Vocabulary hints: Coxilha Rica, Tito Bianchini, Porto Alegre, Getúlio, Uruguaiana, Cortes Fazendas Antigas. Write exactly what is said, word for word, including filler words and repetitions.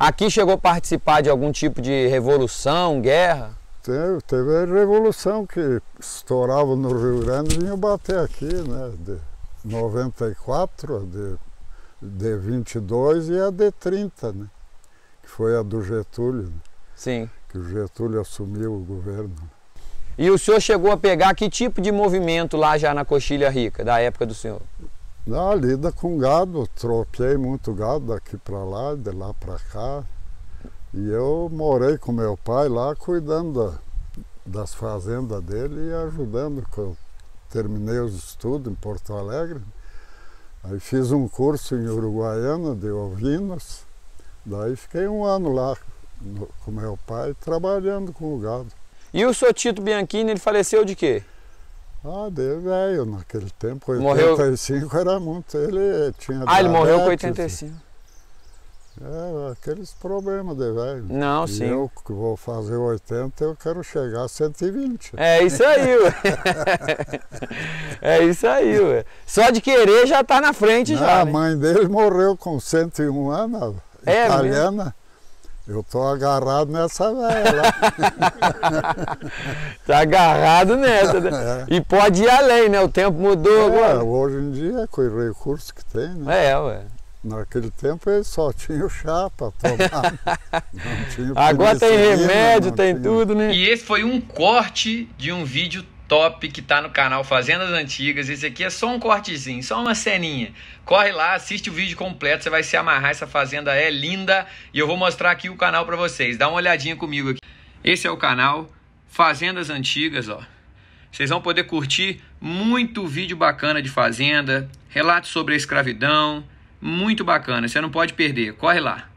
Aqui chegou a participar de algum tipo de revolução, guerra? Teve, teve a revolução que estourava no Rio Grande e vinha bater aqui, né? De noventa e quatro, de, de vinte e dois e a de trinta, né? Que foi a do Getúlio. Sim. Que o Getúlio assumiu o governo. E o senhor chegou a pegar que tipo de movimento lá já na Coxilha Rica, da época do senhor? Ah, lida com gado, troquei muito gado daqui para lá, de lá para cá. E eu morei com meu pai lá, cuidando da, das fazendas dele e ajudando. Eu terminei os estudos em Porto Alegre. Aí fiz um curso em Uruguaiana de ovinos. Daí fiquei um ano lá no, com meu pai, trabalhando com o gado. E o senhor Tito Bianchini, ele faleceu de quê? Ah, deu velho naquele tempo. oitenta e cinco morreu... era muito. Ele tinha Ah, ele morreu com oitenta e cinco. É, aqueles problemas de velho. Não, e sim. Eu que vou fazer oitenta, eu quero chegar a cento e vinte. É isso aí, ué. É isso aí, ué. Só de querer já tá na frente. Não, já. A né? mãe dele morreu com cento e um anos, é, italiana. Mesmo? Eu tô agarrado nessa velha. Tá agarrado nessa, né? É. E pode ir além, né? O tempo mudou é, agora. Hoje em dia, com o recurso que tem, né? É, ué. Naquele tempo ele só tinha o chá para tomar. Não tinha agora tem remédio, tem tinha... tudo, né? E esse foi um corte de um vídeo top que tá no canal Fazendas Antigas. Esse aqui é só um cortezinho, só uma ceninha. Corre lá, assiste o vídeo completo, você vai se amarrar, essa fazenda é linda. E eu vou mostrar aqui o canal para vocês. Dá uma olhadinha comigo aqui. Esse é o canal Fazendas Antigas, ó. Vocês vão poder curtir muito vídeo bacana de fazenda, relatos sobre a escravidão, muito bacana, você não pode perder. Corre lá.